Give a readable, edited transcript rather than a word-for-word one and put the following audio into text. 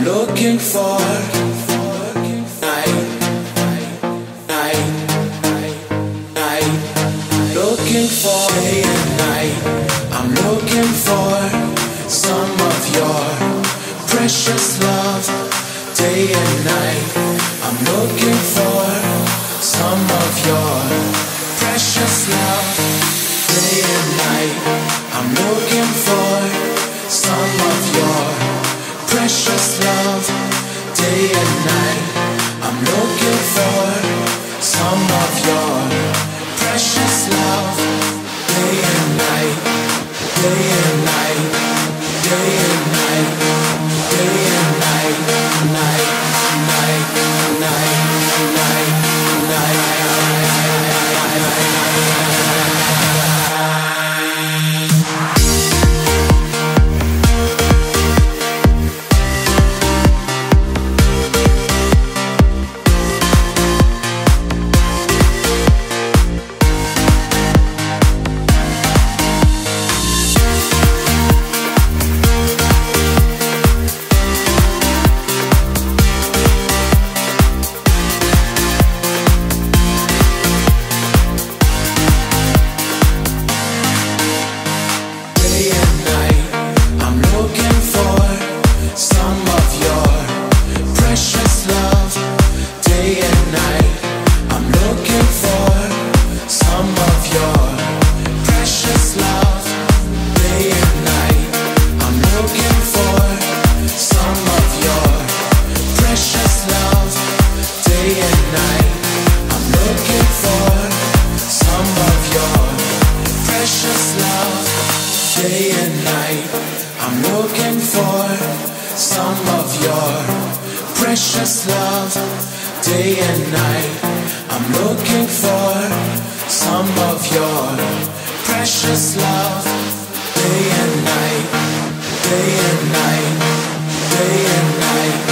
Looking for night, night, night. Looking for day and night. I'm looking for some of your precious love. Day and night. I'm looking for some of your precious love. Day and night. I'm looking for some of your precious love, day and night. I'm looking for some of your precious love, day and night, day and night, day and night, day and night, night, night, night, night, night. Day and night, day and night, day and night.